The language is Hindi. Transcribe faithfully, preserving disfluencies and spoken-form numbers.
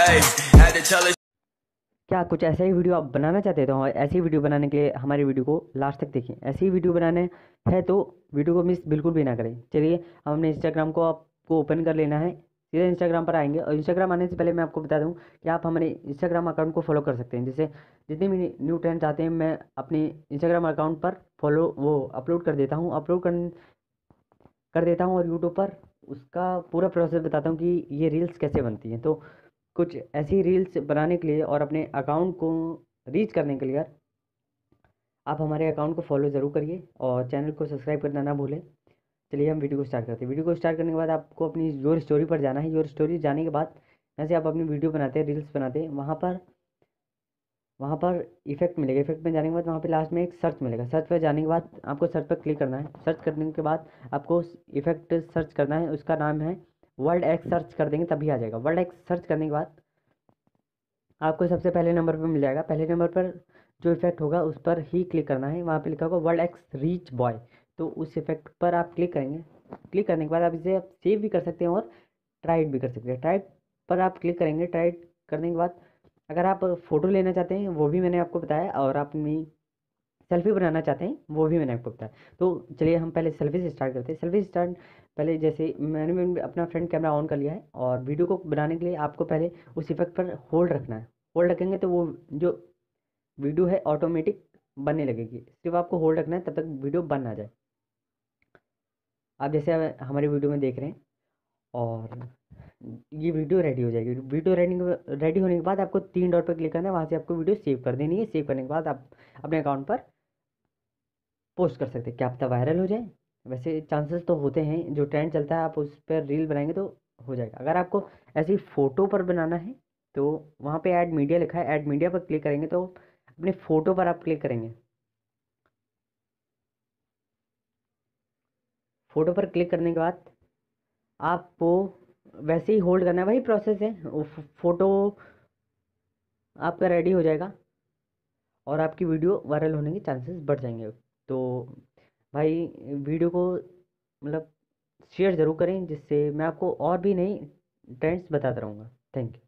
क्या कुछ ऐसा ही वीडियो आप बनाना चाहते तो ऐसी वीडियो बनाने के लिए हमारी वीडियो को लास्ट तक देखिए। ऐसी वीडियो बनाने है तो वीडियो को मिस बिल्कुल भी ना करें। चलिए हमने इंस्टाग्राम को आपको ओपन कर लेना है, सीधे इंस्टाग्राम पर आएंगे। और इंस्टाग्राम आने से पहले मैं आपको बता दूं कि आप हमारे इंस्टाग्राम अकाउंट को फॉलो कर सकते हैं। जैसे जितने भी न्यू ट्रेंड्स आते हैं मैं अपने इंस्टाग्राम अकाउंट पर फॉलो वो अपलोड कर देता हूं अपलोड कर, कर देता हूं और यूट्यूब पर उसका पूरा प्रोसेस बताता हूं कि ये रील्स कैसे बनती हैं। तो कुछ ऐसी रील्स बनाने के लिए और अपने अकाउंट को रीच करने के लिए आप हमारे अकाउंट को फॉलो ज़रूर करिए और चैनल को सब्सक्राइब करना ना भूलें। चलिए हम वीडियो को स्टार्ट करते हैं। वीडियो को स्टार्ट करने के बाद आपको अपनी योर स्टोरी पर जाना है। योर स्टोरी जाने के बाद जैसे आप अपनी वीडियो बनाते हैं, रील्स बनाते हैं, वहाँ पर वहाँ पर इफेक्ट मिलेगा। इफेक्ट में जाने के बाद वहाँ पे लास्ट में एक सर्च मिलेगा। सर्च पर जाने के बाद आपको सर्च पर क्लिक करना है। सर्च करने के बाद आपको इफेक्ट सर्च करना है, उसका नाम है वर्ल्ड एक्स। सर्च कर देंगे तभी आ जाएगा। वर्ल्ड एक्स सर्च करने के बाद आपको सबसे पहले नंबर पर मिल जाएगा। पहले नंबर पर जो इफेक्ट होगा उस पर ही क्लिक करना है। वहाँ पर लिखा होगा वर्ल्ड एक्स रिच बॉय, तो उस इफेक्ट पर आप क्लिक करेंगे। क्लिक करने के बाद आप इसे आप सेव भी कर सकते हैं और ट्राइड भी कर सकते हैं। ट्राइड पर आप क्लिक करेंगे। ट्राइड करने के बाद अगर आप फ़ोटो लेना चाहते हैं वो भी मैंने आपको बताया, और आप अपनी सेल्फी बनाना चाहते हैं वो भी मैंने आपको बताया। तो चलिए हम पहले सेल्फी से स्टार्ट करते हैं। सेल्फी स्टार्ट पहले जैसे मैंने अपना फ्रंट कैमरा ऑन कर लिया है, और वीडियो को बनाने के लिए आपको पहले उस इफेक्ट पर होल्ड रखना है। होल्ड रखेंगे तो वो जो वीडियो है ऑटोमेटिक बनने लगेगी। सिर्फ आपको होल्ड रखना है तब तक वीडियो बन ना जाए। आप जैसे हमारी वीडियो में देख रहे हैं और ये वीडियो रेडी हो जाएगी। वीडियो रेडी रेडी होने के बाद आपको तीन डॉट पर क्लिक करना है। वहाँ से आपको वीडियो सेव कर देनी है। सेव करने के बाद आप अपने अकाउंट पर पोस्ट कर सकते हैं। क्या पता वायरल हो जाए, वैसे चांसेस तो होते हैं। जो ट्रेंड चलता है आप उस पर रील बनाएंगे तो हो जाएगा। अगर आपको ऐसी फ़ोटो पर बनाना है तो वहाँ पर ऐड मीडिया लिखा है, ऐड मीडिया पर क्लिक करेंगे। तो अपने फ़ोटो पर आप क्लिक करेंगे। फ़ोटो पर क्लिक करने के बाद आपको वैसे ही होल्ड करना है, वही प्रोसेस है। वो फ़ोटो आपका रेडी हो जाएगा और आपकी वीडियो वायरल होने के चांसेस बढ़ जाएंगे। तो भाई वीडियो को मतलब शेयर ज़रूर करें, जिससे मैं आपको और भी नई ट्रेंड्स बताता रहूँगा। Thank you.